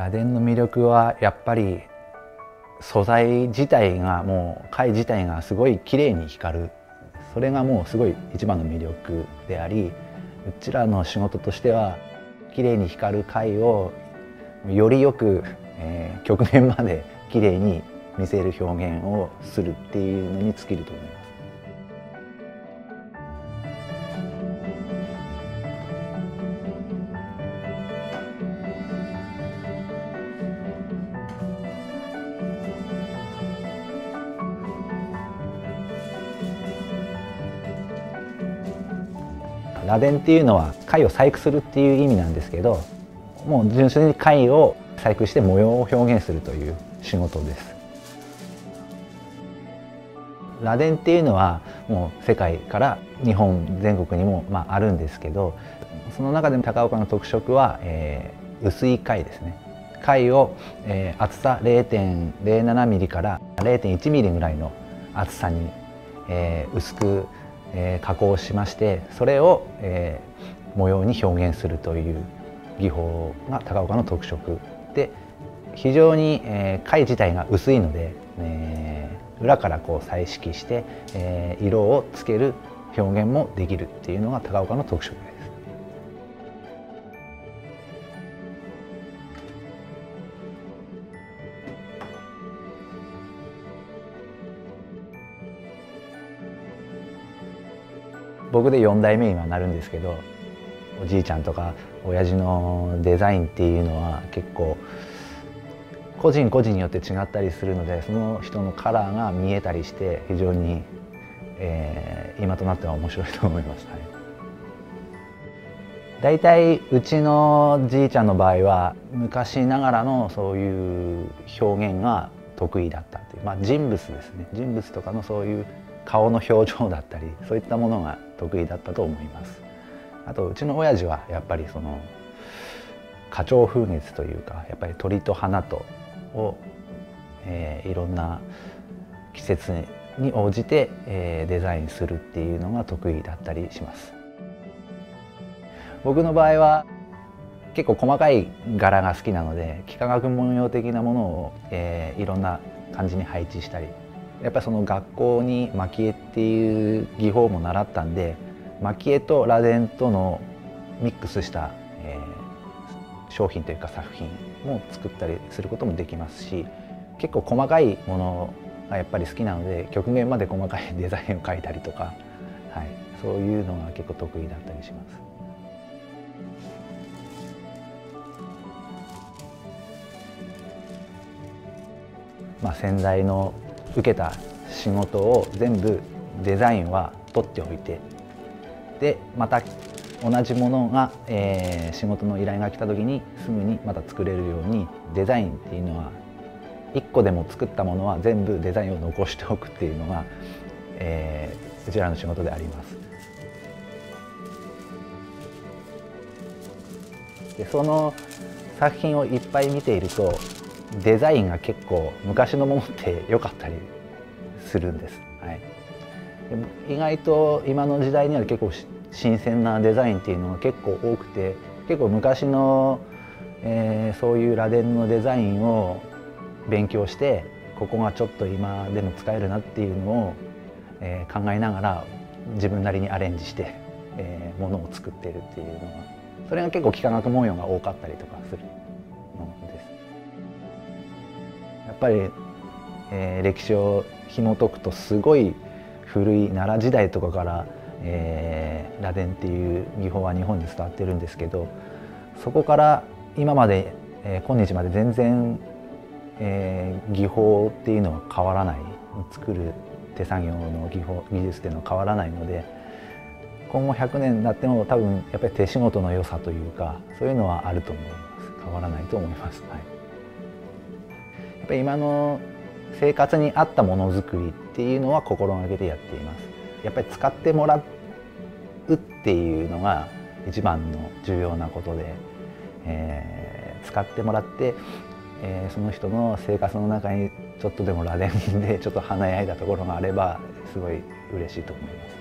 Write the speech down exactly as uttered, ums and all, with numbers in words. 螺鈿の魅力はやっぱり素材自体がもう貝自体がすごい綺麗に光る、それがもうすごい一番の魅力であり、うちらの仕事としては綺麗に光る貝をよりよく、えー、極限まで綺麗に見せる表現をするっていうのに尽きると思います。螺鈿っていうのは貝を細工するっていう意味なんですけど、もう純粋に貝を細工して模様を表現するという仕事です。螺鈿っていうのはもう世界から日本全国にもまああるんですけど、その中でも高岡の特色は、えー、薄い貝ですね。貝を、えー、厚さ れいてんれいななミリから れいてんいちミリぐらいの厚さに、えー、薄く加工しまして、それを、えー、模様に表現するという技法が高岡の特色で、非常に、えー、貝自体が薄いので、えー、裏からこう彩色して、えー、色をつける表現もできるっていうのが高岡の特色です。僕でよんだいめにはなるんですけど、おじいちゃんとか親父のデザインっていうのは結構個人個人によって違ったりするので、その人のカラーが見えたりして非常に、えー、今となっては面白いと思います。はい、だいたいうちのじいちゃんの場合は昔ながらのそういう表現が得意だったっていう、まあ、人物ですね。人物とかのそういう顔の表情だったり、そういったものが得意だったと思います。あとうちの親父はやっぱりその花鳥風月というか、やっぱり鳥と花とを、えー、いろんな季節に応じて、えー、デザインするっていうのが得意だったりします。僕の場合は結構細かい柄が好きなので、幾何学模様的なものを、えー、いろんな感じに配置したり、やっぱりその学校に蒔絵っていう技法も習ったんで、蒔絵と螺鈿とのミックスした、えー、商品というか作品も作ったりすることもできますし、結構細かいものがやっぱり好きなので極限まで細かいデザインを描いたりとか、はい、そういうのが結構得意だったりします。まあ、先代の受けた仕事を全部デザインは取っておいて、でまた同じものが、えー、仕事の依頼が来た時にすぐにまた作れるように、デザインっていうのはいっこでも作ったものは全部デザインを残しておくっていうのが、えー、うちらの仕事であります。でその作品をいっぱい見ていると、デザインが結構昔のものって良かったりするんです。はい、でも意外と今の時代には結構新鮮なデザインっていうのが結構多くて、結構昔の、えー、そういう螺鈿のデザインを勉強して、ここがちょっと今でも使えるなっていうのを、えー、考えながら自分なりにアレンジして、えー、ものを作っているっていうのが、それが結構幾何学模様が多かったりとかするのです。やっぱり、えー、歴史を紐解くとすごい古い奈良時代とかから、えー、螺鈿っていう技法は日本に伝わってるんですけど、そこから今まで、えー、今日まで全然、えー、技法っていうのは変わらない、作る手作業の技法技術っていうのは変わらないので、今後ひゃくねんになっても多分やっぱり手仕事の良さというか、そういうのはあると思います。変わらないと思います。はい、今の生活に合ったものづくりっていうのは心がけてやっています。やっぱり使ってもらうっていうのが一番の重要なことで、えー、使ってもらって、えー、その人の生活の中にちょっとでも螺鈿でちょっと華やいだところがあればすごい嬉しいと思います。